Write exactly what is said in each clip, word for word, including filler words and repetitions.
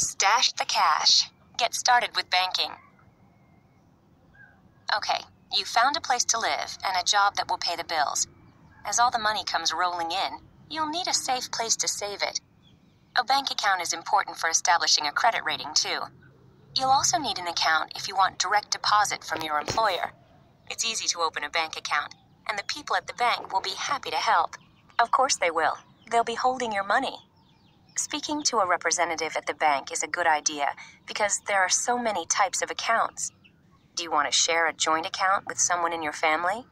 Stash the cash. Get started with banking. Okay, you found a place to live and a job that will pay the bills. As all the money comes rolling in, you'll need a safe place to save it. A bank account is important for establishing a credit rating, too. You'll also need an account if you want direct deposit from your employer. It's easy to open a bank account, and the people at the bank will be happy to help. Of course they will. They'll be holding your money. Speaking to a representative at the bank is a good idea because there are so many types of accounts. Do you want to share a joint account with someone in your family?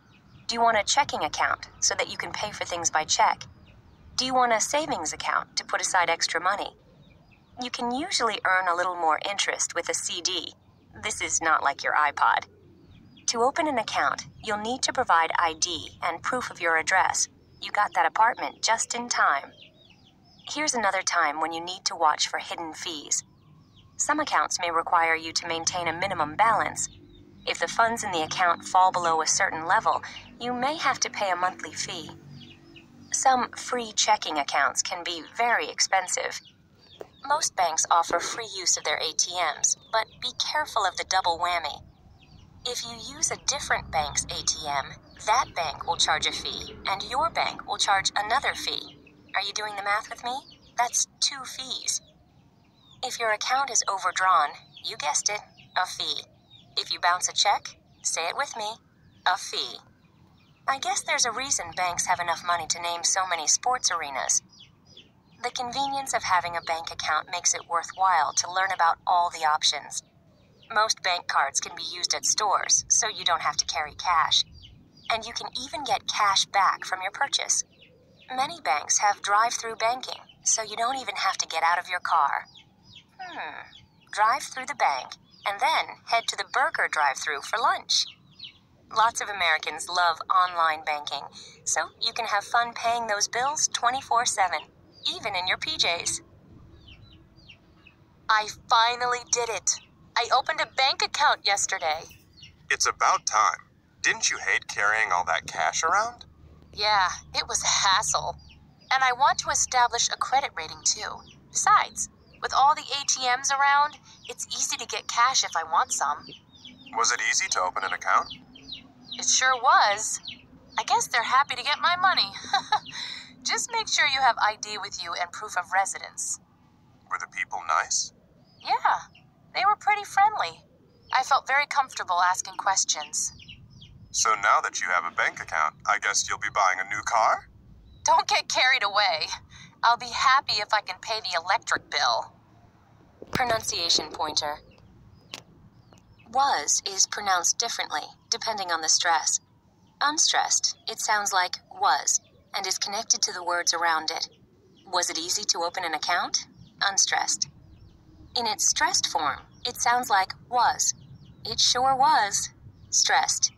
Do you want a checking account so that you can pay for things by check? Do you want a savings account to put aside extra money? You can usually earn a little more interest with a C D. This is not like your iPod. To open an account, you'll need to provide I D and proof of your address. You got that apartment just in time. Here's another time when you need to watch for hidden fees. Some accounts may require you to maintain a minimum balance. If the funds in the account fall below a certain level, you may have to pay a monthly fee. Some free checking accounts can be very expensive. Most banks offer free use of their A T Ms, but be careful of the double whammy. If you use a different bank's A T M, that bank will charge a fee, and your bank will charge another fee. Are you doing the math with me? That's two fees. If your account is overdrawn, you guessed it, a fee. If you bounce a check, say it with me, a fee. I guess there's a reason banks have enough money to name so many sports arenas. The convenience of having a bank account makes it worthwhile to learn about all the options. Most bank cards can be used at stores, so you don't have to carry cash. And you can even get cash back from your purchase. Many banks have drive-through banking, so you don't even have to get out of your car. Hmm, drive through the bank, and then head to the burger drive-through for lunch. Lots of Americans love online banking, so you can have fun paying those bills twenty-four seven. Even in your P Js. I finally did it. I opened a bank account yesterday. It's about time. Didn't you hate carrying all that cash around? Yeah, it was a hassle. And I want to establish a credit rating too. Besides, with all the A T Ms around, it's easy to get cash if I want some. Was it easy to open an account? It sure was. I guess they're happy to get my money. Just make sure you have I D with you and proof of residence. Were the people nice? Yeah, they were pretty friendly. I felt very comfortable asking questions. So now that you have a bank account, I guess you'll be buying a new car? Don't get carried away. I'll be happy if I can pay the electric bill. Pronunciation pointer. Was is pronounced differently, depending on the stress. Unstressed, it sounds like was, and is connected to the words around it. Was it easy to open an account? Unstressed. In its stressed form, it sounds like was. It sure was. Stressed.